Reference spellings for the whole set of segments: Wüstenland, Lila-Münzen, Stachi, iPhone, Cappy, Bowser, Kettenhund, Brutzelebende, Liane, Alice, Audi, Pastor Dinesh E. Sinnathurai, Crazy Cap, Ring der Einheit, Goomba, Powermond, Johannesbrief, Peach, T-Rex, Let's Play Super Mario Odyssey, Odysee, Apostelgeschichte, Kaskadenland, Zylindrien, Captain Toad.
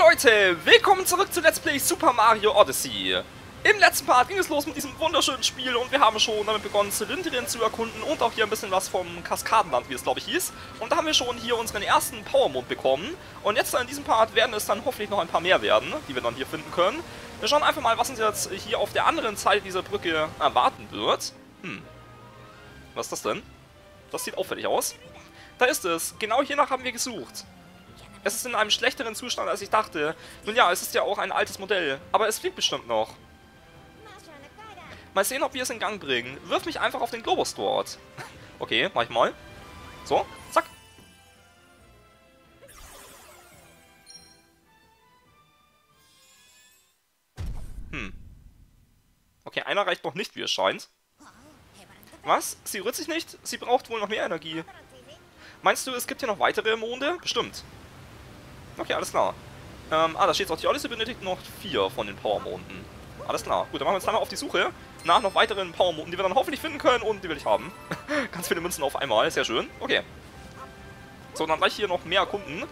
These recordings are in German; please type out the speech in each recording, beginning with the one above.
Hey Leute, willkommen zurück zu Let's Play Super Mario Odyssey. Im letzten Part ging es los mit diesem wunderschönen Spiel und wir haben schon damit begonnen, Zylindrien zu erkunden und auch hier ein bisschen was vom Kaskadenland, wie es glaube ich hieß. Und da haben wir schon hier unseren ersten Powermond bekommen. Und jetzt in diesem Part werden es dann hoffentlich noch ein paar mehr werden, die wir dann hier finden können. Wir schauen einfach mal, was uns jetzt hier auf der anderen Seite dieser Brücke erwarten wird. Was ist das denn? Das sieht auffällig aus. Da ist es. Genau hiernach haben wir gesucht. Es ist in einem schlechteren Zustand, als ich dachte. Nun ja, es ist ja auch ein altes Modell. Aber es fliegt bestimmt noch. Mal sehen, ob wir es in Gang bringen. Wirf mich einfach auf den Globus dort. Okay, mach ich mal. So, zack. Okay, einer reicht noch nicht, wie es scheint. Was? Sie rührt sich nicht? Sie braucht wohl noch mehr Energie. Meinst du, es gibt hier noch weitere Monde? Bestimmt. Okay, alles klar. Da steht auch, die Alice benötigt noch 4 von den Powermonden. Alles klar. Gut, dann machen wir uns dann mal auf die Suche nach noch weiteren Powermonden, die wir dann hoffentlich finden können und die will ich haben. Ganz viele Münzen auf einmal, sehr schön. Okay. So, dann gleich hier noch mehr erkunden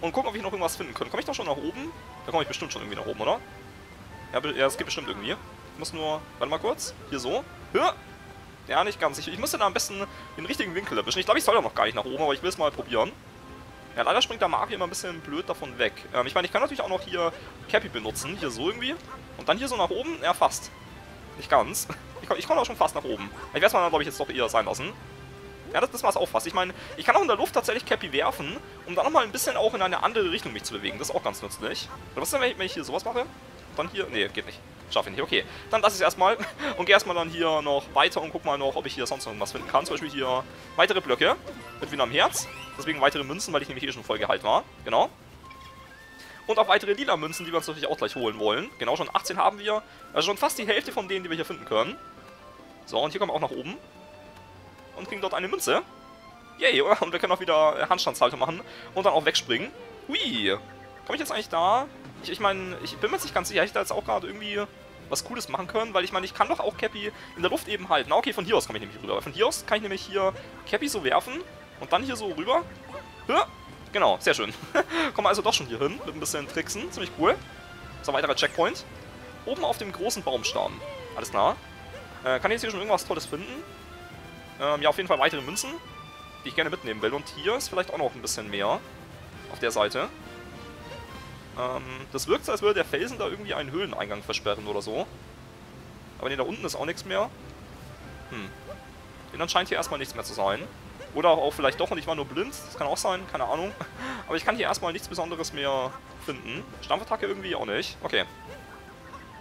und gucken, ob wir hier noch irgendwas finden können. Komme ich doch schon nach oben? Da komme ich bestimmt schon irgendwie nach oben, oder? Ja, es geht bestimmt irgendwie. Ich muss nur, warte mal kurz, hier so. Ja, nicht ganz sicher. Ich müsste da am besten den richtigen Winkel erwischen. Ich glaube, ich soll da noch gar nicht nach oben, aber ich will es mal probieren. Ja, leider springt der Mario immer ein bisschen blöd davon weg. Ich meine, ich kann natürlich auch noch hier Cappy benutzen. Hier so irgendwie. Und dann hier so nach oben. Ja, fast. Nicht ganz. Ich komme auch schon fast nach oben. Ich werde es mal, glaube ich, jetzt doch eher sein lassen. Ja, das war es auch fast. Ich meine, ich kann auch in der Luft tatsächlich Cappy werfen, um dann nochmal ein bisschen auch in eine andere Richtung mich zu bewegen. Das ist auch ganz nützlich. Oder was ist denn, wenn ich hier sowas mache? Dann hier... Nee, geht nicht. Schaffe ich nicht. Okay, dann lasse ich es erstmal und gehe erstmal dann hier noch weiter und guck mal noch, ob ich hier sonst noch was finden kann. Zum Beispiel hier weitere Blöcke mit Wiener am Herz. Deswegen weitere Münzen, weil ich nämlich eh schon voll geheilt war. Genau. Und auch weitere Lila-Münzen, die wir uns natürlich auch gleich holen wollen. Genau, schon 18 haben wir. Also schon fast die Hälfte von denen, die wir hier finden können. So, und hier kommen wir auch nach oben. Und kriegen dort eine Münze. Yay, und wir können auch wieder Handstandshalte machen und dann auch wegspringen. Hui. Komme ich jetzt eigentlich da... Ich meine, ich bin mir jetzt nicht ganz sicher, hätte ich da jetzt auch gerade irgendwie was Cooles machen können, weil ich meine, ich kann doch auch Cappy in der Luft eben halten. Na okay, von hier aus komme ich nämlich rüber. Von hier aus kann ich nämlich hier Cappy so werfen und dann hier so rüber. Ja, genau, sehr schön. Kommen wir also doch schon hier hin mit ein bisschen Tricksen, ziemlich cool. So, weiterer Checkpoint. Oben auf dem großen Baumstamm. Alles klar. Kann ich jetzt hier schon irgendwas Tolles finden? Ja, auf jeden Fall weitere Münzen, die ich gerne mitnehmen will. Und hier ist vielleicht auch noch ein bisschen mehr auf der Seite. Das wirkt so, als würde der Felsen da irgendwie einen Höhleneingang versperren oder so. Aber ne, da unten ist auch nichts mehr. Denn dann scheint hier erstmal nichts mehr zu sein. Oder auch vielleicht doch und ich war nur blind. Das kann auch sein, keine Ahnung. Aber ich kann hier erstmal nichts Besonderes mehr finden. Stampfattacke irgendwie auch nicht. Okay.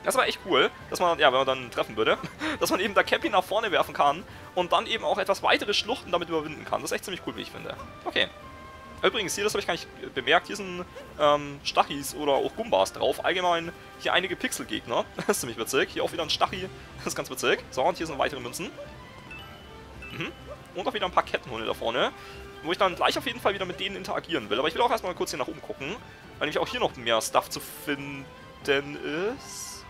Das war echt cool, dass man, ja, wenn man dann treffen würde, dass man eben da Cappy nach vorne werfen kann und dann eben auch etwas weitere Schluchten damit überwinden kann. Das ist echt ziemlich cool, wie ich finde. Okay. Übrigens, hier, das habe ich gar nicht bemerkt, hier sind Stachis oder auch Goombas drauf. Allgemein hier einige Pixelgegner. Das ist ziemlich witzig. Hier auch wieder ein Stachi. Das ist ganz witzig. So, und hier sind weitere Münzen. Und auch wieder ein paar Kettenhunde da vorne. Wo ich dann gleich auf jeden Fall wieder mit denen interagieren will. Aber ich will auch erstmal kurz hier nach oben gucken. Weil nämlich auch hier noch mehr Stuff zu finden ist.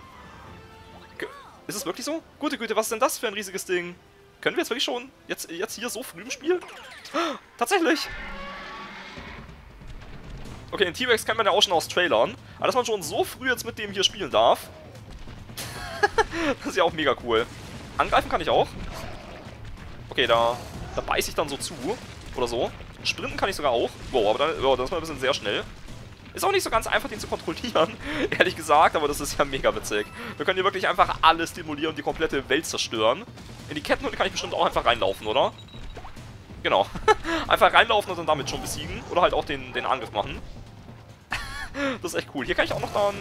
Ist es wirklich so? Gute Güte, was ist denn das für ein riesiges Ding? Können wir jetzt wirklich schon? Jetzt hier so früh im Spiel? Tatsächlich! Okay, den T-Rex kennt man ja auch schon aus Trailern. Aber dass man schon so früh jetzt mit dem hier spielen darf. Das ist ja auch mega cool. Angreifen kann ich auch. Okay, da beiße ich dann so zu. Oder so. Sprinten kann ich sogar auch. Wow, aber das ist mal ein bisschen sehr schnell. Ist auch nicht so ganz einfach, den zu kontrollieren. Ehrlich gesagt, aber das ist ja mega witzig. Wir können hier wirklich einfach alles stimulieren und die komplette Welt zerstören. In die Kettenhunde kann ich bestimmt auch einfach reinlaufen, oder? Genau. Einfach reinlaufen und dann damit schon besiegen. Oder halt auch den Angriff machen. Das ist echt cool. Hier kann ich auch noch dann...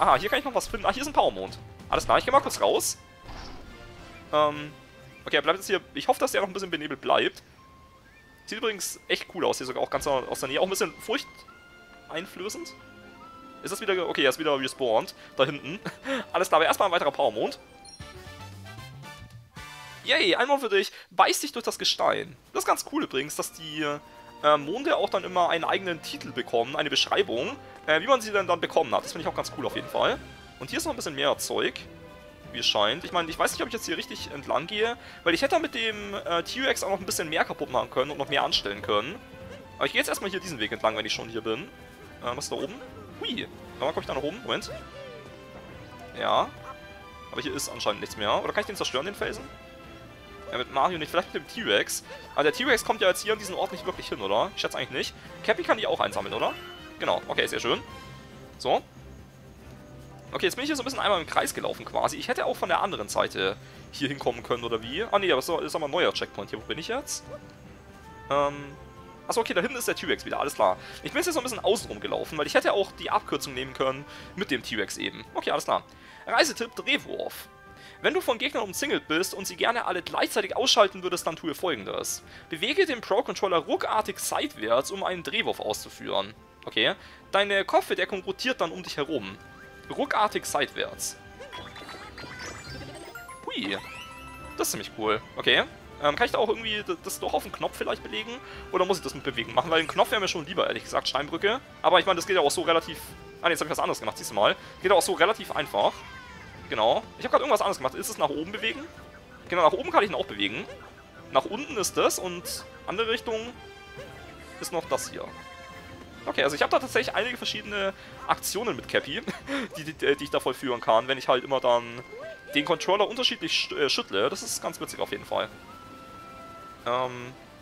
Aha, hier kann ich noch was finden. Ah, hier ist ein Powermond. Alles klar, ich gehe mal kurz raus. Okay, er bleibt jetzt hier... Ich hoffe, dass der noch ein bisschen benebelt bleibt. Sieht übrigens echt cool aus. Hier sogar auch ganz aus der Nähe. Auch ein bisschen furchteinflößend. Ist das wieder... Okay, er ist wieder respawned. Da hinten. Alles klar, aber erstmal ein weiterer Powermond. Yay, ein Mond für dich. Beiß dich durch das Gestein. Das ist ganz cool übrigens, dass die... Monde auch dann immer einen eigenen Titel bekommen, eine Beschreibung, wie man sie denn dann bekommen hat. Das finde ich auch ganz cool auf jeden Fall. Und hier ist noch ein bisschen mehr Zeug, wie es scheint. Ich meine, ich weiß nicht, ob ich jetzt hier richtig entlang gehe, weil ich hätte mit dem T-Rex auch noch ein bisschen mehr kaputt machen können und noch mehr anstellen können. Aber ich gehe jetzt erstmal hier diesen Weg entlang, wenn ich schon hier bin. Was ist da oben? Hui. Nochmal komme ich da nach oben. Moment. Ja. Aber hier ist anscheinend nichts mehr. Oder kann ich den zerstören, den Felsen? Ja, mit Mario nicht. Vielleicht mit dem T-Rex. Aber der T-Rex kommt ja jetzt hier an diesen Ort nicht wirklich hin, oder? Ich schätze eigentlich nicht. Cappy kann die auch einsammeln, oder? Genau. Okay, sehr schön. So. Okay, jetzt bin ich hier so ein bisschen einmal im Kreis gelaufen quasi. Ich hätte auch von der anderen Seite hier hinkommen können, oder wie? Ah, nee, aber es ist aber ein neuer Checkpoint hier. Wo bin ich jetzt? Achso, okay, da hinten ist der T-Rex wieder. Alles klar. Ich bin jetzt hier so ein bisschen außenrum gelaufen, weil ich hätte auch die Abkürzung nehmen können mit dem T-Rex eben. Okay, alles klar. Reisetipp Drehwurf. Wenn du von Gegnern umzingelt bist und sie gerne alle gleichzeitig ausschalten würdest, dann tue folgendes. Bewege den Pro-Controller ruckartig seitwärts, um einen Drehwurf auszuführen. Okay. Deine Kopfbedeckung rotiert dann um dich herum. Ruckartig seitwärts. Hui. Das ist ziemlich cool. Okay. Kann ich da auch irgendwie das doch auf den Knopf vielleicht belegen? Oder muss ich das mit Bewegen machen? Weil den Knopf wäre mir schon lieber, ehrlich gesagt. Steinbrücke. Aber ich meine, das geht ja auch so relativ... Ah, jetzt habe ich was anderes gemacht, siehst du mal. Geht auch so relativ einfach. Genau. Ich habe gerade irgendwas anderes gemacht. Ist es nach oben bewegen? Genau, nach oben kann ich ihn auch bewegen. Nach unten ist das und andere Richtung ist noch das hier. Okay, also ich habe da tatsächlich einige verschiedene Aktionen mit Cappy, die ich da vollführen kann, wenn ich halt immer dann den Controller unterschiedlich schüttle. Das ist ganz witzig auf jeden Fall.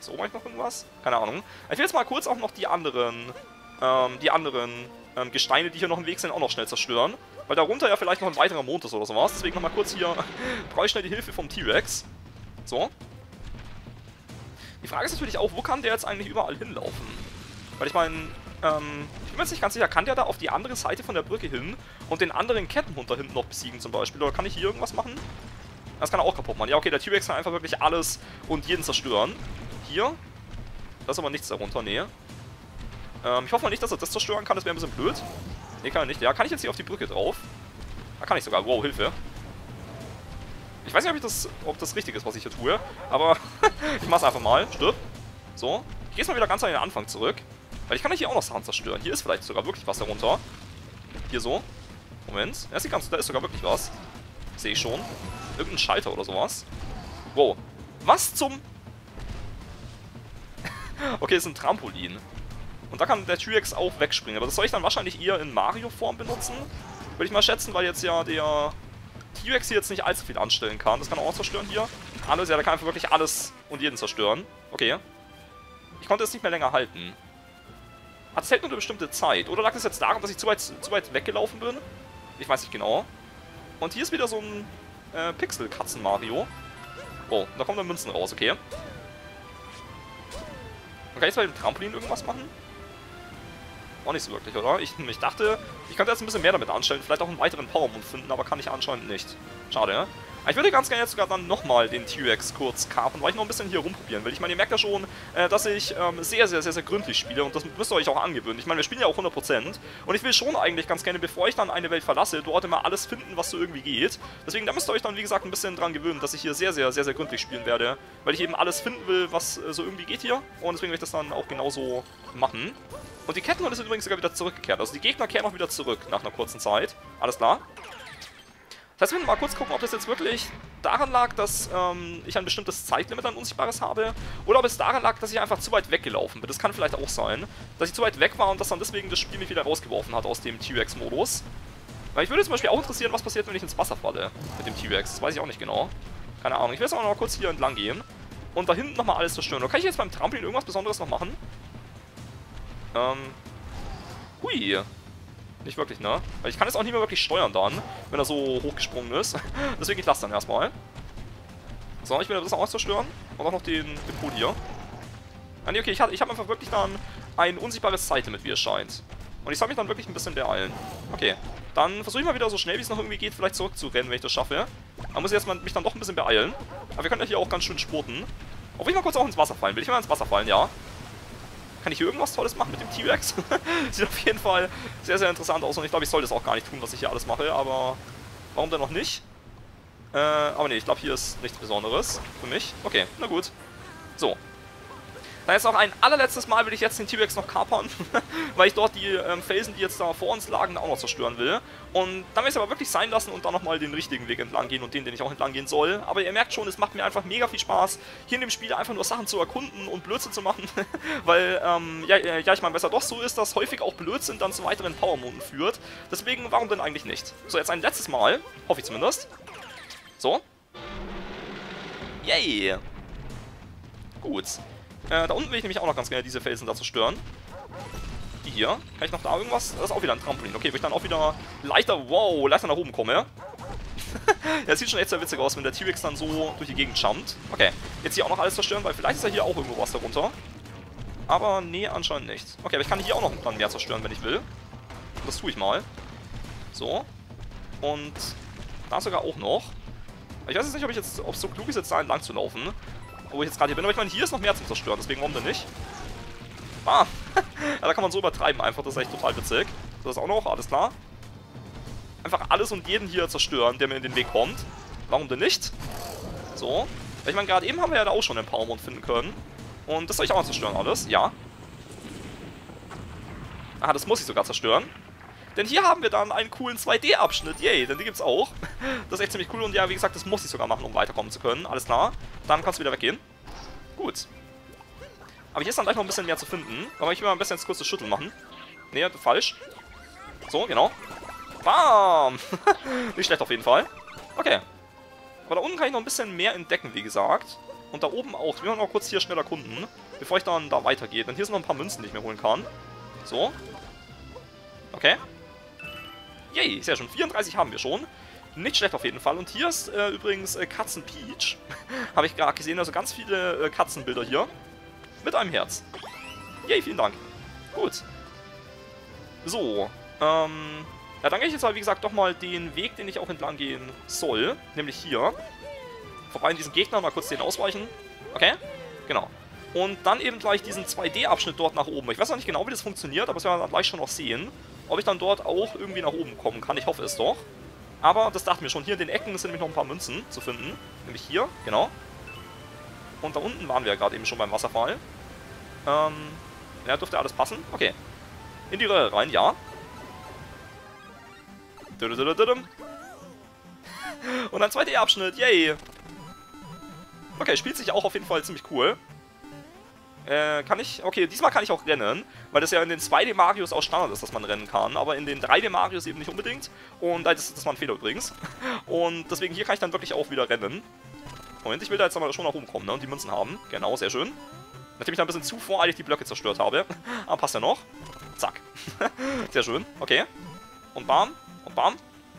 So, mache ich noch irgendwas? Keine Ahnung. Ich will jetzt mal kurz auch noch die anderen Gesteine, die hier noch im Weg sind, auch noch schnell zerstören. Weil darunter ja vielleicht noch ein weiterer Mond ist oder sowas. Deswegen nochmal kurz hier, brauche ich schnell die Hilfe vom T-Rex. So. Die Frage ist natürlich auch, wo kann der jetzt eigentlich überall hinlaufen? Weil ich meine, ich bin mir jetzt nicht ganz sicher, kann der da auf die andere Seite von der Brücke hin und den anderen Kettenhund da hinten noch besiegen zum Beispiel? Oder kann ich hier irgendwas machen? Das kann er auch kaputt machen. Ja, okay, der T-Rex kann einfach wirklich alles und jeden zerstören. Hier. Da ist aber nichts darunter, nee. Ich hoffe mal nicht, dass er das zerstören kann, das wäre ein bisschen blöd. Ne, kann er nicht. Ja, kann ich jetzt hier auf die Brücke drauf? Da kann ich sogar. Wow, Hilfe. Ich weiß nicht, ob das richtig ist, was ich hier tue. Aber ich mach's einfach mal. Stirb. So. Ich gehe jetzt mal wieder ganz an den Anfang zurück. Weil ich kann ja hier auch noch Sachen zerstören. Hier ist vielleicht sogar wirklich was darunter. Hier so. Moment. Ja, das sieht ganz, da ist sogar wirklich was. Sehe ich schon. Irgendein Schalter oder sowas. Wow. Was zum... Okay, das ist ein Trampolin. Und da kann der T-Rex auch wegspringen. Aber das soll ich dann wahrscheinlich eher in Mario-Form benutzen. Würde ich mal schätzen, weil jetzt ja der T-Rex hier jetzt nicht allzu viel anstellen kann. Das kann er auch zerstören hier. Alles, ja, der kann einfach wirklich alles und jeden zerstören. Okay. Ich konnte es nicht mehr länger halten. Hat es hält nur eine bestimmte Zeit. Oder lag es jetzt daran, dass ich zu weit weggelaufen bin? Ich weiß nicht genau. Und hier ist wieder so ein Pixel-Katzen-Mario. Oh, da kommen dann Münzen raus, okay. Und kann ich jetzt bei dem Trampolin irgendwas machen? Auch nicht so wirklich, oder? Ich dachte, ich könnte jetzt ein bisschen mehr damit anstellen, vielleicht auch einen weiteren Powermond finden, aber kann ich anscheinend nicht. Schade, ne? Aber ich würde ganz gerne jetzt sogar dann nochmal den T-Rex kurz karpen, weil ich noch ein bisschen hier rumprobieren will. Ich meine, ihr merkt ja schon, dass ich sehr, sehr, sehr, sehr gründlich spiele und das müsst ihr euch auch angewöhnen. Ich meine, wir spielen ja auch 100% und ich will schon eigentlich ganz gerne, bevor ich dann eine Welt verlasse, dort immer alles finden, was so irgendwie geht. Deswegen, da müsst ihr euch dann, wie gesagt, ein bisschen dran gewöhnen, dass ich hier sehr, sehr, sehr, sehr gründlich spielen werde, weil ich eben alles finden will, was so irgendwie geht hier und deswegen werde ich das dann auch genauso machen. Und die Kettenhunde sind übrigens sogar wieder zurückgekehrt, also die Gegner kehren auch wieder zurück nach einer kurzen Zeit. Alles klar. Das heißt, wir mal kurz gucken, ob das jetzt wirklich daran lag, dass ich ein bestimmtes Zeitlimit an Unsichtbares habe. Oder ob es daran lag, dass ich einfach zu weit weggelaufen bin. Das kann vielleicht auch sein, dass ich zu weit weg war und dass dann deswegen das Spiel mich wieder rausgeworfen hat aus dem T-Rex-Modus. Weil ich würde zum Beispiel auch interessieren, was passiert, wenn ich ins Wasser falle mit dem T-Rex. Das weiß ich auch nicht genau. Keine Ahnung. Ich will jetzt aber noch mal kurz hier entlang gehen und da hinten nochmal alles zerstören. Oder kann ich jetzt beim Trampolin irgendwas Besonderes noch machen? Hui. Nicht wirklich, ne? Weil ich kann es auch nicht mehr wirklich steuern dann, wenn er so hochgesprungen ist. Deswegen ich lasse dann erstmal. So, ich will das auch zerstören. Und auch noch den Pool hier. Ah, nee, okay, ich habe einfach wirklich dann ein unsichtbares Zeitlimit, wie es scheint. Und ich soll mich dann wirklich ein bisschen beeilen. Okay, dann versuche ich mal wieder so schnell, wie es noch irgendwie geht, vielleicht zurückzurennen, wenn ich das schaffe. Da muss ich jetzt mal mich dann doch ein bisschen beeilen. Aber wir können ja hier auch ganz schön spurten. Obwohl ich mal kurz auch ins Wasser fallen will. Ich will mal ins Wasser fallen, ja. Kann ich hier irgendwas Tolles machen mit dem T-Rex? Sieht auf jeden Fall sehr, sehr interessant aus. Und ich glaube, ich soll das auch gar nicht tun, was ich hier alles mache. Aber warum denn noch nicht? Aber nee, ich glaube, hier ist nichts Besonderes für mich. Okay, na gut. So. Da ist auch ein allerletztes Mal, will ich jetzt den T-Rex noch kapern, weil ich dort die Felsen, die jetzt da vor uns lagen, auch noch zerstören will. Und dann will ich es aber wirklich sein lassen und dann nochmal den richtigen Weg entlang gehen und den, den ich auch entlang gehen soll. Aber ihr merkt schon, es macht mir einfach mega viel Spaß, hier in dem Spiel einfach nur Sachen zu erkunden und Blödsinn zu machen, weil, ich meine, besser doch so ist, dass häufig auch Blödsinn dann zu weiteren Powermonden führt. Deswegen, warum denn eigentlich nicht? So, jetzt ein letztes Mal, hoffe ich zumindest. So. Yay! Gut. Da unten will ich nämlich auch noch ganz gerne diese Felsen da zerstören. Die hier. Kann ich noch da irgendwas? Das ist auch wieder ein Trampolin. Okay, wo ich dann auch wieder leichter, wow, leichter nach oben komme. Das sieht schon echt sehr witzig aus, wenn der T-Rex dann so durch die Gegend jumpt. Okay, jetzt hier auch noch alles zerstören, weil vielleicht ist ja hier auch irgendwo was darunter. Aber nee, anscheinend nicht. Okay, aber ich kann hier auch noch ein paar mehr zerstören, wenn ich will. Das tue ich mal. So. Und da sogar auch noch. Ich weiß jetzt nicht, ob es so klug ist, jetzt da entlang zu laufen, wo ich jetzt gerade hier bin. Aber ich meine, hier ist noch mehr zum Zerstören, deswegen warum denn nicht? Ah, ja, da kann man so übertreiben einfach, das ist echt total witzig. Das auch noch, alles klar. Einfach alles und jeden hier zerstören, der mir in den Weg kommt. Warum denn nicht? So. Ich meine, gerade eben haben wir ja da auch schon den Powermond finden können. Und das soll ich auch mal zerstören, alles, ja. Ah, das muss ich sogar zerstören. Denn hier haben wir dann einen coolen 2D-Abschnitt. Yay, denn die gibt's auch. Das ist echt ziemlich cool. Und ja, wie gesagt, das muss ich sogar machen, um weiterkommen zu können. Alles klar. Dann kannst du wieder weggehen. Gut. Aber hier ist dann gleich noch ein bisschen mehr zu finden. Aber ich will mal ein bisschen jetzt kurz das Schütteln machen. Nee, falsch. So, genau. Bam! Nicht schlecht auf jeden Fall. Okay. Aber da unten kann ich noch ein bisschen mehr entdecken, wie gesagt. Und da oben auch. Ich will noch kurz hier schnell erkunden, bevor ich dann da weitergehe. Denn hier sind noch ein paar Münzen, die ich mir holen kann. So. Okay. Yay, sehr schön. 34 haben wir schon. Nicht schlecht auf jeden Fall. Und hier ist übrigens Katzen Peach. Habe ich gerade gesehen. Also ganz viele Katzenbilder hier. Mit einem Herz. Yay, vielen Dank. Gut. So. Ja, dann gehe ich jetzt mal, wie gesagt, doch mal den Weg, den ich auch entlang gehen soll. Nämlich hier. Vorbei an diesen Gegner. Mal kurz den ausweichen. Okay. Genau. Und dann eben gleich diesen 2D-Abschnitt dort nach oben. Ich weiß noch nicht genau, wie das funktioniert, aber das werden wir dann gleich schon noch sehen. Ob ich dann dort auch irgendwie nach oben kommen kann. Ich hoffe es doch. Aber das dachten wir schon. Hier in den Ecken sind nämlich noch ein paar Münzen zu finden. Nämlich hier, genau. Und da unten waren wir ja gerade eben schon beim Wasserfall. Ja, dürfte alles passen. Okay. In die Röhre rein, ja. Und ein 2D-Abschnitt, yay. Okay, spielt sich auch auf jeden Fall ziemlich cool. Kann ich? Okay, diesmal kann ich auch rennen, weil das ja in den 2D-Marios auch Standard ist, dass man rennen kann, aber in den 3D-Marios eben nicht unbedingt. Und das war ein Fehler übrigens. Und deswegen hier kann ich dann wirklich auch wieder rennen. Moment, ich will da jetzt aber schon nach oben kommen, ne? Und die Münzen haben. Genau, sehr schön. Nachdem ich da ein bisschen zu voreilig die Blöcke zerstört habe. Aber passt ja noch. Zack. Sehr schön. Okay. Und bam. Und bam.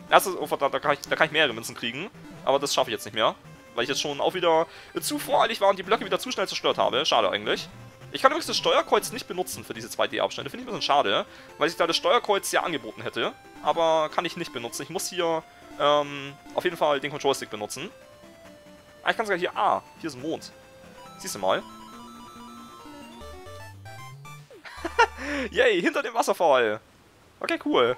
Also, da kann ich mehrere Münzen kriegen. Aber das schaffe ich jetzt nicht mehr. Weil ich jetzt schon auch wieder zu voreilig war und die Blöcke wieder zu schnell zerstört habe. Schade eigentlich. Ich kann übrigens das Steuerkreuz nicht benutzen für diese 2D-Abschnitte. Finde ich ein bisschen schade, weil sich da das Steuerkreuz ja angeboten hätte. Aber kann ich nicht benutzen. Ich muss hier auf jeden Fall den Control-Stick benutzen. Ah, ich kann sogar hier... Ah, hier ist ein Mond. Siehst du mal. Yay, hinter dem Wasserfall. Okay, cool.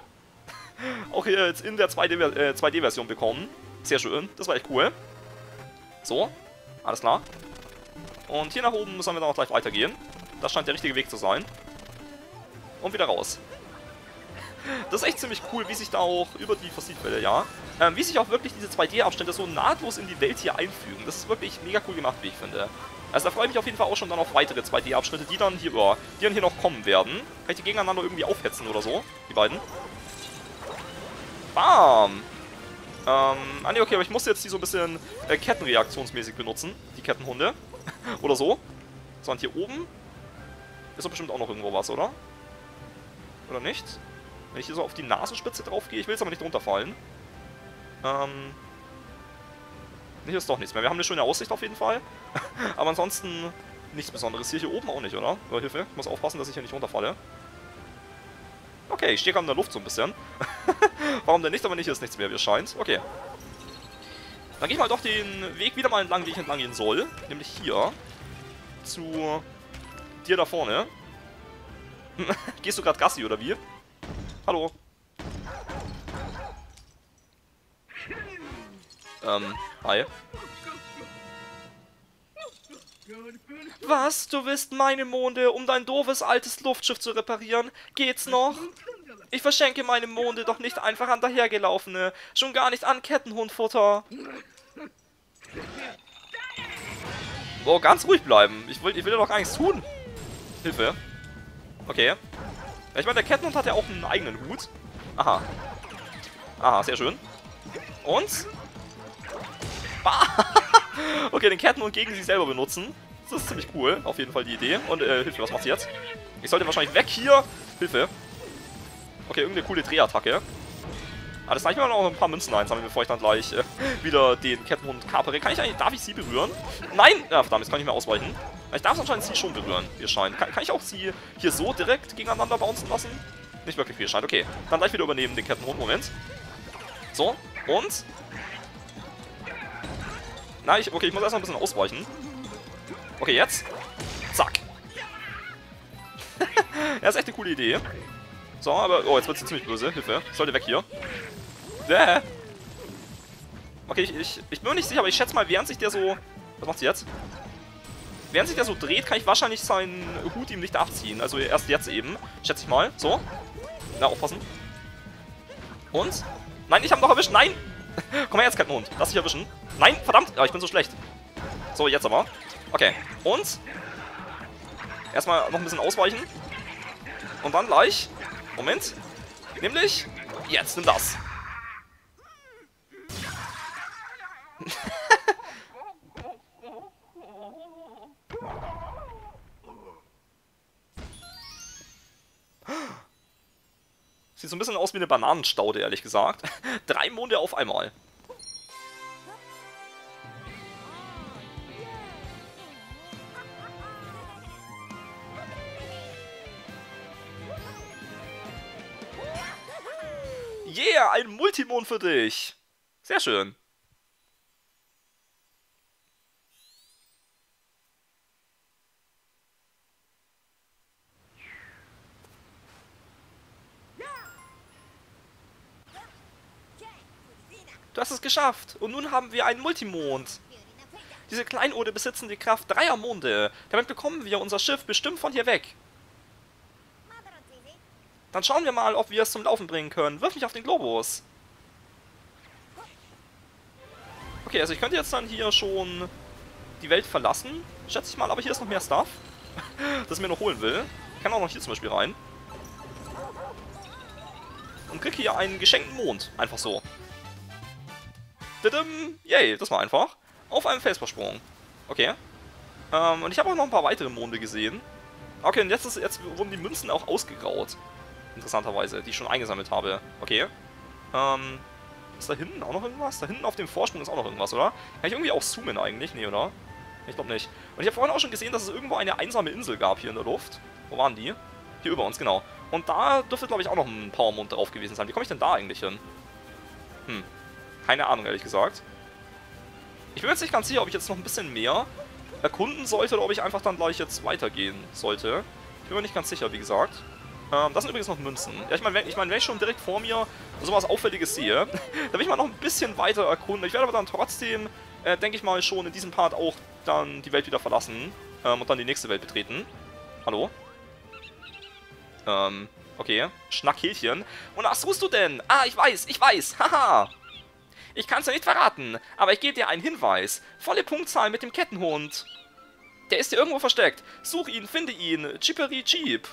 Auch hier jetzt in der 2D-Version bekommen. Sehr schön, das war echt cool. So, alles klar. Und hier nach oben müssen wir dann auch gleich weitergehen. Das scheint der richtige Weg zu sein. Und wieder raus. Das ist echt ziemlich cool, wie sich da auch über die Fossilwelle, ja. Wie sich auch wirklich diese 2D-Abstände so nahtlos in die Welt hier einfügen. Das ist wirklich mega cool gemacht, wie ich finde. Also da freue ich mich auf jeden Fall auch schon dann auf weitere 2D-Abschnitte, die dann hier noch kommen werden. Vielleicht die gegeneinander irgendwie aufhetzen oder so, die beiden. Bam! Ah ne, okay, aber ich muss jetzt die so ein bisschen kettenreaktionsmäßig benutzen, die Kettenhunde. Oder so. So, und hier oben ist doch bestimmt auch noch irgendwo was, oder? Oder nicht? Wenn ich hier so auf die Nasenspitze drauf gehe, ich will jetzt aber nicht runterfallen. Hier ist doch nichts mehr. Wir haben eine schöne Aussicht auf jeden Fall. Aber ansonsten nichts Besonderes. Hier oben auch nicht, oder? Oder Hilfe, ich muss aufpassen, dass ich hier nicht runterfalle. Okay, ich stehe gerade in der Luft so ein bisschen. Warum denn nicht? Aber nicht, hier ist nichts mehr, wie es scheint. Okay. Dann gehe ich mal doch den Weg wieder mal entlang, den ich entlang gehen soll. Nämlich hier. Zu dir da vorne. Gehst du gerade Gassi, oder wie? Hallo. Hi. Was? Du willst meine Monde, um dein doofes altes Luftschiff zu reparieren? Geht's noch? Ich verschenke meine Monde doch nicht einfach an dahergelaufene. Schon gar nicht an Kettenhundfutter. Oh, ganz ruhig bleiben. Ich will ja doch gar nichts tun. Hilfe. Okay. Ich meine, der Kettenhund hat ja auch einen eigenen Hut. Aha. Aha, sehr schön. Und? Bah! Okay, den Kettenhund gegen sich selber benutzen. Das ist ziemlich cool. Auf jeden Fall die Idee. Und, Hilfe, was macht sie jetzt? Ich sollte wahrscheinlich weg hier. Hilfe. Okay, irgendeine coole Drehattacke. Ah, das zeige ich mir noch ein paar Münzen ein, sammeln, bevor ich dann gleich wieder den Kettenhund kapere. Kann ich eigentlich, darf ich sie berühren? Nein! Ja, verdammt, jetzt kann ich nicht mehr ausweichen. Ich darf es anscheinend sie schon berühren, wie es scheint. Kann ich auch sie hier so direkt gegeneinander bouncen lassen? Nicht wirklich, wie es scheint. Okay, dann gleich wieder übernehmen den Kettenhund. Moment. So, und? Nein, okay, ich muss erstmal ein bisschen ausweichen. Okay, jetzt. Zack. Ja, ist echt eine coole Idee. So, aber... Oh, jetzt wird sie ziemlich böse. Hilfe. Ich sollte weg hier. Bäh. Okay, ich bin mir nicht sicher, aber ich schätze mal, während sich der so... Was macht sie jetzt? Während sich der so dreht, kann ich wahrscheinlich seinen Hut ihm nicht abziehen. Also erst jetzt eben. Schätze ich mal. So. Na, aufpassen. Und? Nein, ich habe ihn doch erwischt. Nein! Komm her jetzt, Kettenhund. Lass dich erwischen. Nein, verdammt. Ja, ich bin so schlecht. So, jetzt aber. Okay. Und? Erstmal noch ein bisschen ausweichen. Und dann gleich... Moment. Nämlich... Jetzt, nimm das. Sieht so ein bisschen aus wie eine Bananenstaude, ehrlich gesagt. 3 Monde auf einmal. Yeah, ein Multimond für dich. Sehr schön. Du hast es geschafft. Und nun haben wir einen Multimond. Diese Kleinode besitzen die Kraft 3er Monde. Damit bekommen wir unser Schiff bestimmt von hier weg. Dann schauen wir mal, ob wir es zum Laufen bringen können. Wirf mich auf den Globus. Okay, also ich könnte jetzt dann hier schon die Welt verlassen, schätze ich mal. Aber hier ist noch mehr Stuff, das ich mir noch holen will. Ich kann auch noch hier zum Beispiel rein. Und kriege hier einen geschenkten Mond. Einfach so. Didim. Yay, das war einfach. Auf einem Felsvorsprung. Okay. Und ich habe auch noch ein paar weitere Monde gesehen. Okay, und jetzt wurden die Münzen auch ausgegraut. Interessanterweise, die ich schon eingesammelt habe. Okay. Ist da hinten auch noch irgendwas? Da hinten auf dem Vorsprung ist auch noch irgendwas, oder? Kann ich irgendwie auch zoomen eigentlich? Nee, oder? Ich glaube nicht. Und ich habe vorhin auch schon gesehen, dass es irgendwo eine einsame Insel gab hier in der Luft. Wo waren die? Hier über uns, genau. Und da dürfte, glaube ich, auch noch ein Powermond drauf gewesen sein. Wie komme ich denn da eigentlich hin? Hm. Keine Ahnung, ehrlich gesagt. Ich bin mir jetzt nicht ganz sicher, ob ich jetzt noch ein bisschen mehr erkunden sollte oder ob ich einfach dann gleich jetzt weitergehen sollte. Ich bin mir nicht ganz sicher, wie gesagt. Das sind übrigens noch Münzen. Ja, ich meine, wenn ich schon direkt vor mir sowas Auffälliges sehe, dann will ich mal noch ein bisschen weiter erkunden. Ich werde aber dann trotzdem, denke ich mal, schon in diesem Part auch dann die Welt wieder verlassen und dann die nächste Welt betreten. Hallo? Okay. Schnackhähnchen. Und was tust du denn? Ah, ich weiß. Haha. Ich kann's ja nicht verraten, aber ich gebe dir einen Hinweis. Volle Punktzahl mit dem Kettenhund. Der ist hier irgendwo versteckt. Such ihn, finde ihn. Chippery Cheep.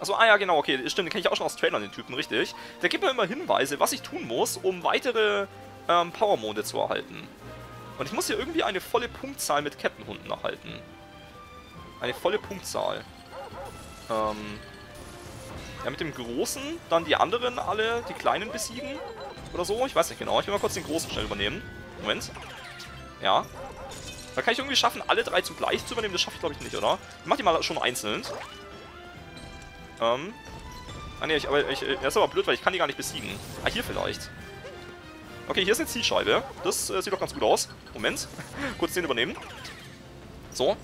Achso, ah ja, genau, okay, stimmt, den kenne ich auch schon aus Trailern, den Typen, richtig. Der gibt mir immer Hinweise, was ich tun muss, um weitere Powermonde zu erhalten. Und ich muss hier irgendwie eine volle Punktzahl mit Kettenhunden erhalten. Eine volle Punktzahl. Ja, mit dem Großen, dann die anderen alle, die Kleinen besiegen oder so, ich weiß nicht genau. Ich will mal kurz den Großen schnell übernehmen. Moment. Ja. Da kann ich irgendwie schaffen, alle 3 zugleich zu übernehmen, das schaffe ich, glaube ich, nicht, oder? Ich mache die mal schon einzeln. Ah ne, das ist aber blöd, weil ich kann die gar nicht besiegen. Ah, hier vielleicht. Okay, hier ist eine Zielscheibe. Das sieht doch ganz gut aus. Moment. Kurz den übernehmen. So.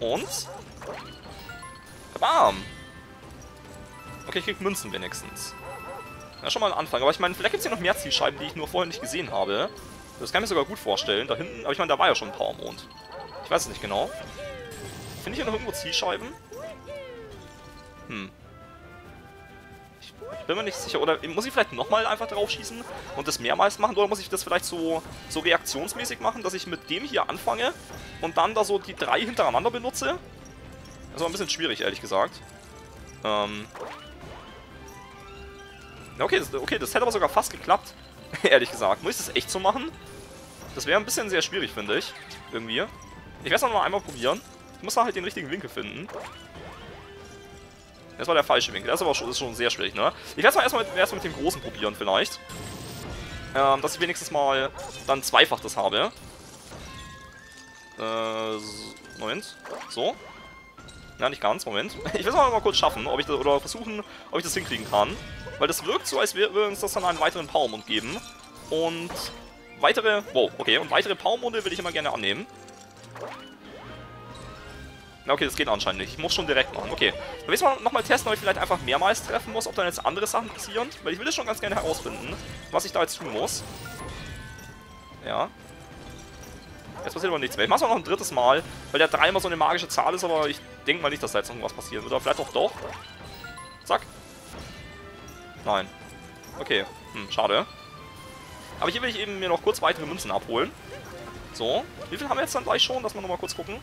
Und. Bam! Okay, ich krieg Münzen wenigstens. Ja, schon mal ein Anfang. Aber ich meine, vielleicht gibt es hier noch mehr Zielscheiben, die ich nur vorher nicht gesehen habe. Das kann ich mir sogar gut vorstellen. Da hinten. Aber ich meine, da war ja schon ein Powermond. Ich Ich weiß es nicht genau. Finde ich hier noch irgendwo Zielscheiben? Hm. Ich bin mir nicht sicher. Oder muss ich vielleicht nochmal einfach drauf schießen und das mehrmals machen? Oder muss ich das vielleicht so reaktionsmäßig machen, dass ich mit dem hier anfange und dann da so die drei hintereinander benutze? Das war ein bisschen schwierig, ehrlich gesagt. Okay, das hätte aber sogar fast geklappt. Ehrlich gesagt. Muss ich das echt so machen? Das wäre ein bisschen sehr schwierig, finde ich. Irgendwie. Ich werde es noch mal einmal probieren. Ich muss da halt den richtigen Winkel finden. Das war der falsche Winkel. Das ist aber schon sehr schwierig, ne? Ich werde es mal erstmal mit dem Großen probieren, vielleicht. Dass ich wenigstens mal dann zweifach das habe. Moment. So. Ja, nicht ganz, Moment. Ich will es mal kurz schaffen, ob ich das, oder versuchen, ob ich das hinkriegen kann. Weil das wirkt so, als würde uns das dann einen weiteren Powermond geben. Und weitere... Wow, okay. Und weitere Powermonde will ich immer gerne annehmen. Na okay, das geht anscheinend nicht. Ich muss schon direkt machen. Okay. Dann will ich mal nochmal testen, ob ich vielleicht einfach mehrmals treffen muss, ob dann jetzt andere Sachen passieren. Weil ich will das schon ganz gerne herausfinden, was ich da jetzt tun muss. Ja. Jetzt passiert aber nichts mehr. Ich mach's auch noch ein drittes Mal, weil der 3 immer so eine magische Zahl ist, aber ich denke mal nicht, dass da jetzt noch irgendwas passieren wird. Oder vielleicht auch doch. Zack. Nein. Okay. Hm, schade. Aber hier will ich eben mir noch kurz weitere Münzen abholen. So. Wie viel haben wir jetzt dann gleich schon? Lass mal nochmal kurz gucken.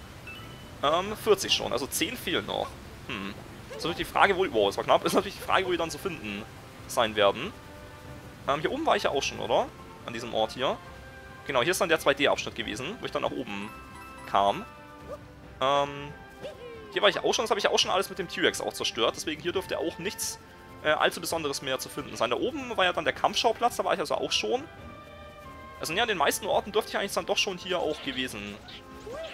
40 schon. Also 10 fehlen noch. Hm. Ist natürlich die Frage, wo... Wow, das war knapp. Ist natürlich die Frage, wo die dann zu finden sein werden. Hier oben war ich ja auch schon, oder? An diesem Ort hier. Genau, hier ist dann der 2D-Abschnitt gewesen, wo ich dann nach oben kam. Hier war ich auch schon, das habe ich auch schon alles mit dem T-Rex auch zerstört, deswegen hier dürfte auch nichts allzu Besonderes mehr zu finden sein. Da oben war ja dann der Kampfschauplatz, da war ich also auch schon. Also ja, an den meisten Orten dürfte ich eigentlich dann doch schon hier auch gewesen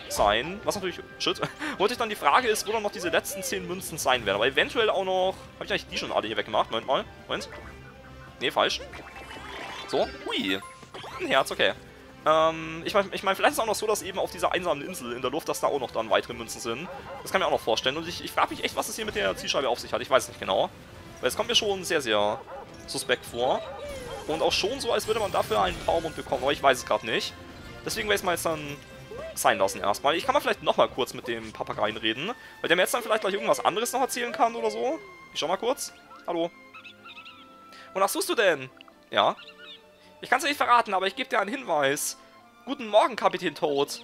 sein. Was natürlich, shit, wo natürlich dann die Frage ist, wo dann noch diese letzten 10 Münzen sein werden. Aber eventuell auch noch, habe ich eigentlich die schon alle hier weggemacht? Moment mal, Moment. Ne, falsch. So, hui, ein Herz, okay. Ich mein, vielleicht ist es auch noch so, dass eben auf dieser einsamen Insel in der Luft, dass da auch noch dann weitere Münzen sind. Das kann ich mir auch noch vorstellen. Und ich frage mich echt, was es hier mit der Zielscheibe auf sich hat. Ich weiß es nicht genau. Weil es kommt mir schon sehr, sehr suspekt vor. Und auch schon so, als würde man dafür einen Powermond bekommen. Aber ich weiß es gerade nicht. Deswegen werde ich es mal jetzt dann sein lassen erstmal. Ich kann mal vielleicht nochmal kurz mit dem Papageien reden. Weil der mir jetzt dann vielleicht gleich irgendwas anderes noch erzählen kann oder so. Ich schau mal kurz. Hallo. Wonach suchst du denn? Ja. Ich kann es dir nicht verraten, aber ich gebe dir einen Hinweis. Guten Morgen, Captain Toad.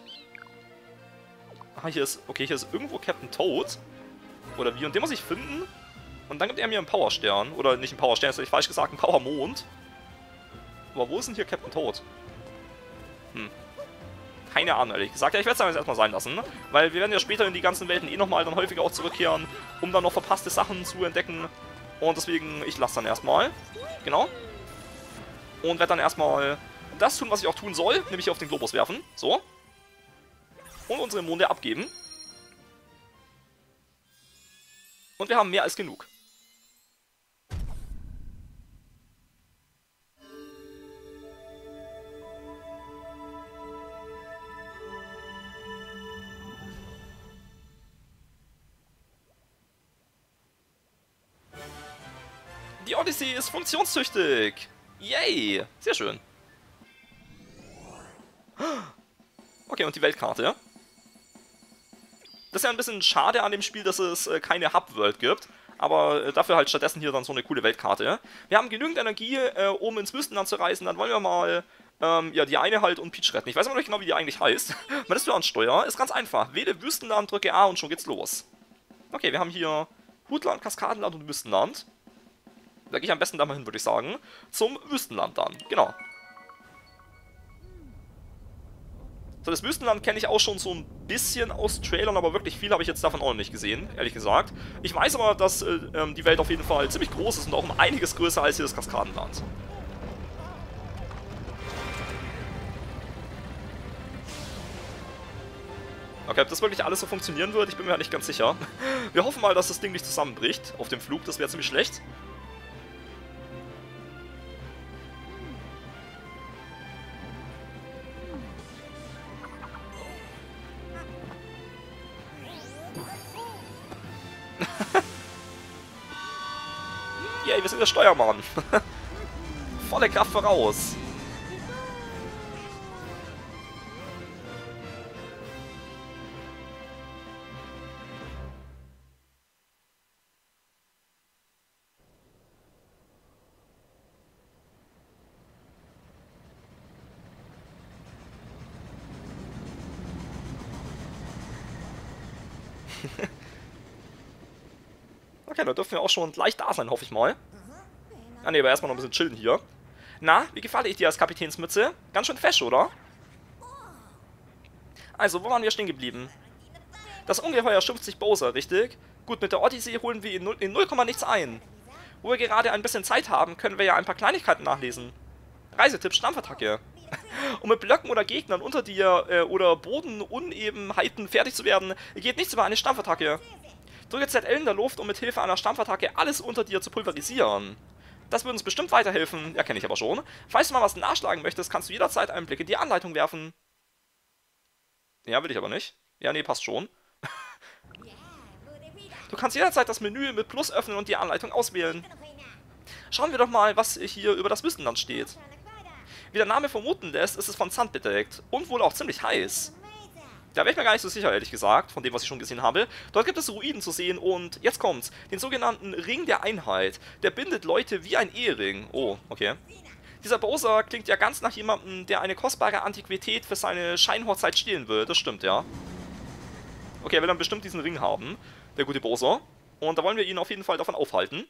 Ah, hier ist... Okay, hier ist irgendwo Captain Toad. Oder wie? Und den muss ich finden. Und dann gibt er mir einen Powerstern. Oder nicht einen Powerstern, das habe ich falsch gesagt, einen Powermond. Aber wo ist denn hier Captain Toad? Hm. Keine Ahnung, ehrlich gesagt. Ja, ich werde es dann jetzt erstmal sein lassen. Weil wir werden ja später in die ganzen Welten eh nochmal dann häufiger auch zurückkehren, um dann noch verpasste Sachen zu entdecken. Und deswegen, ich lasse dann erstmal. Genau. Und werde dann erstmal das tun, was ich auch tun soll, nämlich auf den Globus werfen. So. Und unsere Monde abgeben. Und wir haben mehr als genug. Die Odyssey ist funktionstüchtig. Yay! Sehr schön. Okay, und die Weltkarte. Das ist ja ein bisschen schade an dem Spiel, dass es keine Hub-World gibt. Aber dafür halt stattdessen hier dann so eine coole Weltkarte. Wir haben genügend Energie, um ins Wüstenland zu reisen. Dann wollen wir mal ja, die eine halt und Peach retten. Ich weiß aber nicht genau, wie die eigentlich heißt. Man ist ja an Steuer. Ist ganz einfach. Wähle Wüstenland, drücke A und schon geht's los. Okay, wir haben hier Hutland, Kaskadenland und Wüstenland. Da gehe ich am besten da mal hin, würde ich sagen. Zum Wüstenland dann. Genau. So, das Wüstenland kenne ich auch schon so ein bisschen aus Trailern, aber wirklich viel habe ich jetzt davon auch noch nicht gesehen, ehrlich gesagt. Ich weiß aber, dass die Welt auf jeden Fall ziemlich groß ist und auch um einiges größer als hier das Kaskadenland. Okay, ob das wirklich alles so funktionieren wird, ich bin mir halt nicht ganz sicher. Wir hoffen mal, dass das Ding nicht zusammenbricht auf dem Flug, das wäre ziemlich schlecht. Yay, wir sind der Steuermann. Volle Kraft voraus. Okay, da dürfen wir auch schon gleich da sein, hoffe ich mal. Ah ne, aber erstmal noch ein bisschen chillen hier. Na, wie gefalle ich dir als Kapitänsmütze? Ganz schön fesch, oder? Also, wo waren wir stehen geblieben? Das Ungeheuer schimpft sich Bowser, richtig? Gut, mit der Odyssey holen wir ihn in 0, nichts ein. Wo wir gerade ein bisschen Zeit haben, können wir ja ein paar Kleinigkeiten nachlesen. Reisetipps, Stampfattacke. Um mit Blöcken oder Gegnern unter dir oder Bodenunebenheiten fertig zu werden, geht nichts über eine Stampfattacke. Drücke ZL in der Luft, um mit Hilfe einer Stampfattacke alles unter dir zu pulverisieren. Das würde uns bestimmt weiterhelfen. Ja, kenne ich aber schon. Falls du mal was nachschlagen möchtest, kannst du jederzeit einen Blick in die Anleitung werfen. Ja, will ich aber nicht. Ja, nee, passt schon. Du kannst jederzeit das Menü mit Plus öffnen und die Anleitung auswählen. Schauen wir doch mal, was hier über das Wüstenland steht. Wie der Name vermuten lässt, ist es von Sand bedeckt und wohl auch ziemlich heiß. Da wäre ich mir gar nicht so sicher, ehrlich gesagt, von dem, was ich schon gesehen habe. Dort gibt es Ruinen zu sehen und, jetzt kommt's, den sogenannten Ring der Einheit. Der bindet Leute wie ein Ehering. Oh, okay. Dieser Bowser klingt ja ganz nach jemandem, der eine kostbare Antiquität für seine Scheinhochzeit stehlen will. Das stimmt, ja. Okay, er will dann bestimmt diesen Ring haben, der gute Bowser. Und da wollen wir ihn auf jeden Fall davon aufhalten.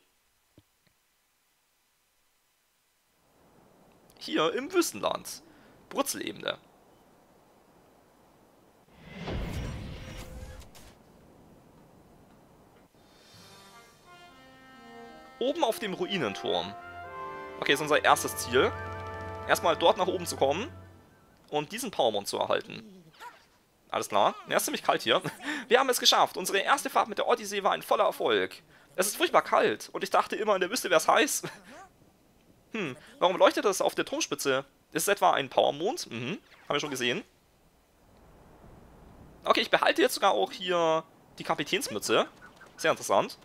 Hier im Wüstenland. Brutzelebende. Oben auf dem Ruinenturm. Okay, ist unser erstes Ziel. Erstmal dort nach oben zu kommen und diesen Powermond zu erhalten. Alles klar. Ja, ist ziemlich kalt hier. Wir haben es geschafft. Unsere erste Fahrt mit der Odyssey war ein voller Erfolg. Es ist furchtbar kalt und ich dachte immer, in der Wüste wäre es heiß. Hm, warum leuchtet das auf der Turmspitze? Ist es etwa ein Powermond? Mhm, haben wir schon gesehen. Okay, ich behalte jetzt sogar auch hier die Kapitänsmütze. Sehr interessant.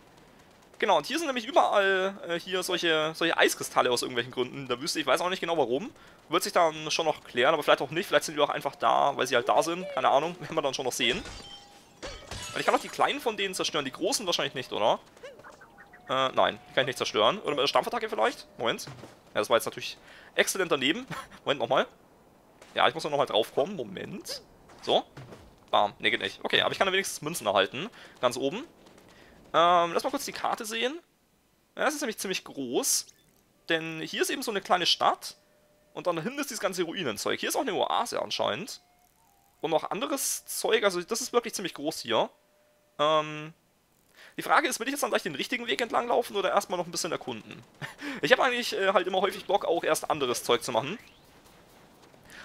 Genau, und hier sind nämlich überall hier solche Eiskristalle aus irgendwelchen Gründen in der Wüste. Ich weiß auch nicht genau warum. Wird sich dann schon noch klären, aber vielleicht auch nicht. Vielleicht sind die auch einfach da, weil sie halt da sind. Keine Ahnung, werden wir dann schon noch sehen. Und ich kann auch die kleinen von denen zerstören. Die großen wahrscheinlich nicht, oder? Nein, die kann ich nicht zerstören. Oder mit der Stampfattacke vielleicht? Moment. Ja, das war jetzt natürlich exzellent daneben. Moment, nochmal. Ja, ich muss nochmal draufkommen. Moment. So. Bam. Ne, geht nicht. Okay, aber ich kann dann wenigstens Münzen erhalten. Ganz oben. Lass mal kurz die Karte sehen. Ja, das ist nämlich ziemlich groß. Denn hier ist eben so eine kleine Stadt. Und dann hinten ist dieses ganze Ruinenzeug. Hier ist auch eine Oase anscheinend. Und noch anderes Zeug. Also das ist wirklich ziemlich groß hier. Die Frage ist, will ich jetzt dann gleich den richtigen Weg entlang laufen oder erstmal noch ein bisschen erkunden? Ich habe eigentlich halt immer häufig Bock, auch erst anderes Zeug zu machen.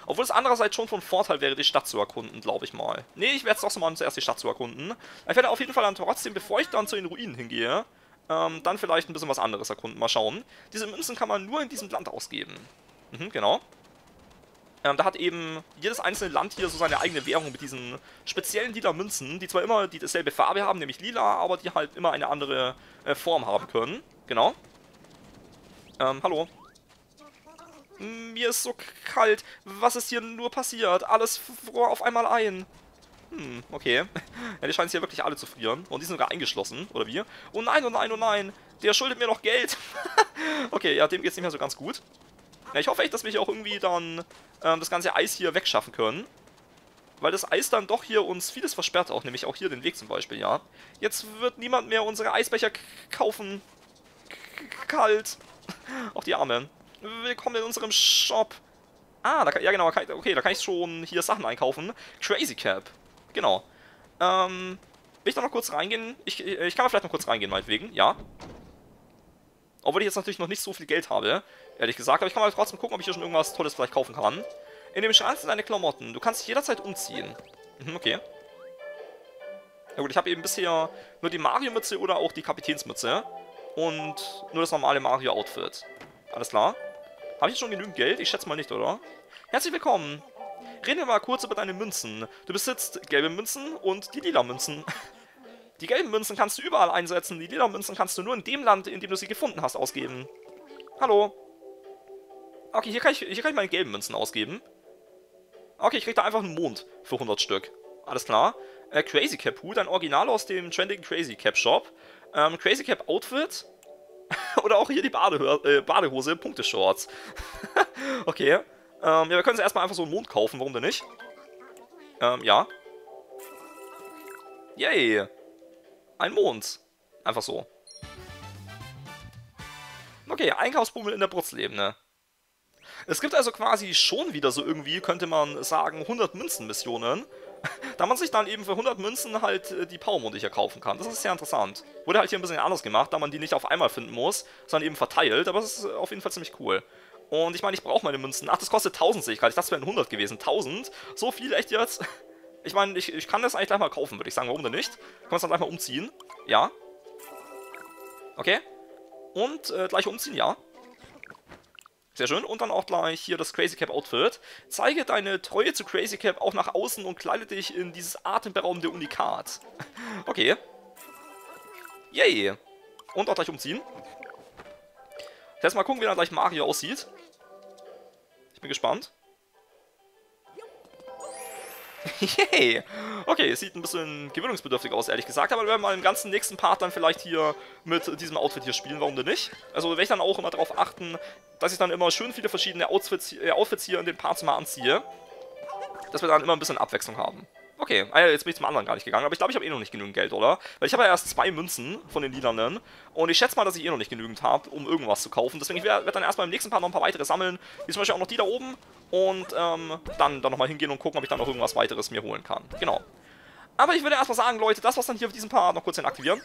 Obwohl es andererseits schon von Vorteil wäre, die Stadt zu erkunden, glaube ich mal. Nee, ich werde es doch so mal zuerst die Stadt zu erkunden. Ich werde auf jeden Fall dann trotzdem, bevor ich dann zu den Ruinen hingehe, dann vielleicht ein bisschen was anderes erkunden. Mal schauen. Diese Münzen kann man nur in diesem Land ausgeben. Mhm, genau. Da hat eben jedes einzelne Land hier so seine eigene Währung mit diesen speziellen Lila-Münzen, die zwar immer dieselbe Farbe haben, nämlich lila, aber die halt immer eine andere Form haben können. Genau. Hallo. Mir ist so kalt. Was ist hier nur passiert? Alles fror auf einmal ein. Hm, okay. Ja, die scheinen hier wirklich alle zu frieren. Und die sind sogar eingeschlossen, oder wie? Oh nein, oh nein, oh nein. Der schuldet mir noch Geld. Okay, ja, dem geht's nicht mehr so ganz gut. Ja, ich hoffe echt, dass wir hier auch irgendwie dann das ganze Eis hier wegschaffen können. Weil das Eis dann doch hier uns vieles versperrt auch. Nämlich auch hier den Weg zum Beispiel, ja. Jetzt wird niemand mehr unsere Eisbecher kaufen. Kalt. Auch die Arme. Willkommen in unserem Shop. Ah, da kann, ja genau. Okay, da kann ich schon hier Sachen einkaufen. Crazy Cap. Genau. Will ich da noch kurz reingehen? Ich kann da vielleicht noch kurz reingehen, meinetwegen. Ja. Obwohl ich jetzt natürlich noch nicht so viel Geld habe, ehrlich gesagt. Aber ich kann mal trotzdem gucken, ob ich hier schon irgendwas Tolles vielleicht kaufen kann. In dem Schrank sind deine Klamotten. Du kannst dich jederzeit umziehen. Mhm, okay. Ja gut, ich habe eben bisher nur die Mario-Mütze oder auch die Kapitänsmütze. Und nur das normale Mario-Outfit. Alles klar. Habe ich jetzt schon genügend Geld? Ich schätze mal nicht, oder? Herzlich willkommen. Reden wir mal kurz über deine Münzen. Du besitzt gelbe Münzen und die lila Münzen. Die gelben Münzen kannst du überall einsetzen, die lila Münzen kannst du nur in dem Land, in dem du sie gefunden hast, ausgeben. Hallo. Okay, hier kann ich meine gelben Münzen ausgeben. Okay, ich krieg da einfach einen Mond für 100 Stück. Alles klar. Crazy Cap Hut, ein Original aus dem trendigen Crazy Cap Shop. Crazy Cap Outfit. Oder auch hier die Badehose, Punkte-Shorts. Okay. Ja, wir können jetzt erstmal einfach so einen Mond kaufen, warum denn nicht? Ja. Yay. ein Mond. Einfach so. Okay, Einkaufsbummel in der Brutzelebende. Es gibt also quasi schon wieder so irgendwie, könnte man sagen, 100 Münzen-Missionen, da man sich dann eben für 100 Münzen halt die Powermonde hier kaufen kann. Das ist sehr interessant. Wurde halt hier ein bisschen anders gemacht, da man die nicht auf einmal finden muss, sondern eben verteilt, aber es ist auf jeden Fall ziemlich cool. Und ich meine, ich brauche meine Münzen. Ach, das kostet 1000, sehe ich gerade. Ich dachte, es wären 100 gewesen. 1000? So viel echt jetzt? Ich meine, ich kann das eigentlich gleich mal kaufen, würde ich sagen. Warum denn nicht? Können wir es dann gleich mal umziehen? Ja. Okay. Und gleich umziehen, ja. Sehr schön. Und dann auch gleich hier das Crazy Cap Outfit. Zeige deine Treue zu Crazy Cap auch nach außen und kleide dich in dieses atemberaubende Unikat. Okay. Yay. Und auch gleich umziehen. Jetzt mal gucken, wie dann gleich Mario aussieht. Ich bin gespannt. Yay. Okay, es sieht ein bisschen gewöhnungsbedürftig aus, ehrlich gesagt. Aber wir werden mal im ganzen nächsten Part dann vielleicht hier mit diesem Outfit hier spielen. Warum denn nicht? Also werde ich dann auch immer darauf achten, dass ich dann immer schön viele verschiedene Outfits hier in den Parts mal anziehe. Dass wir dann immer ein bisschen Abwechslung haben. Okay, jetzt bin ich zum anderen gar nicht gegangen. Aber ich glaube, ich habe eh noch nicht genügend Geld, oder? Weil ich habe ja erst 2 Münzen von den Lilanen. Und ich schätze mal, dass ich eh noch nicht genügend habe, um irgendwas zu kaufen. Deswegen werde ich dann erstmal im nächsten Part noch ein paar weitere sammeln. Wie zum Beispiel auch noch die da oben. Und dann nochmal hingehen und gucken, ob ich dann noch irgendwas weiteres mir holen kann. Genau. Aber ich würde erstmal sagen, Leute, das war's dann hier auf diesem Part. Noch kurz inaktivieren.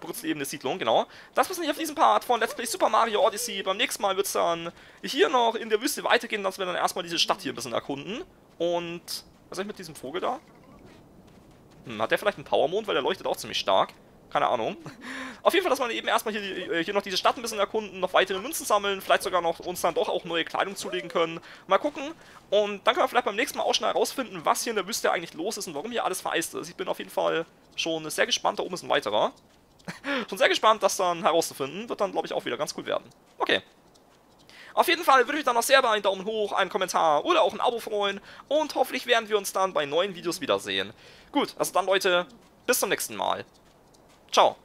Brutzelebende Siedlung, genau. Das war's dann hier auf diesem Part von Let's Play Super Mario Odyssey. Beim nächsten Mal wird es dann hier noch in der Wüste weitergehen, dass wir dann erstmal diese Stadt hier ein bisschen erkunden. Und was ist mit diesem Vogel da? Hat der vielleicht einen Powermond? Weil der leuchtet auch ziemlich stark. Keine Ahnung. Auf jeden Fall, dass wir eben erstmal hier noch diese Stadt ein bisschen erkunden, noch weitere Münzen sammeln, vielleicht sogar noch uns dann doch auch neue Kleidung zulegen können. Mal gucken. Und dann können wir vielleicht beim nächsten Mal auch schnell herausfinden, was hier in der Wüste eigentlich los ist und warum hier alles vereist ist. Ich bin auf jeden Fall schon sehr gespannt. Da oben ist ein weiterer. Schon sehr gespannt, das dann herauszufinden. Wird dann, glaube ich, auch wieder ganz cool werden. Okay. Auf jeden Fall würde ich mich dann noch sehr über einen Daumen hoch, einen Kommentar oder auch ein Abo freuen. Und hoffentlich werden wir uns dann bei neuen Videos wiedersehen. Gut, also dann Leute, bis zum nächsten Mal. Ciao.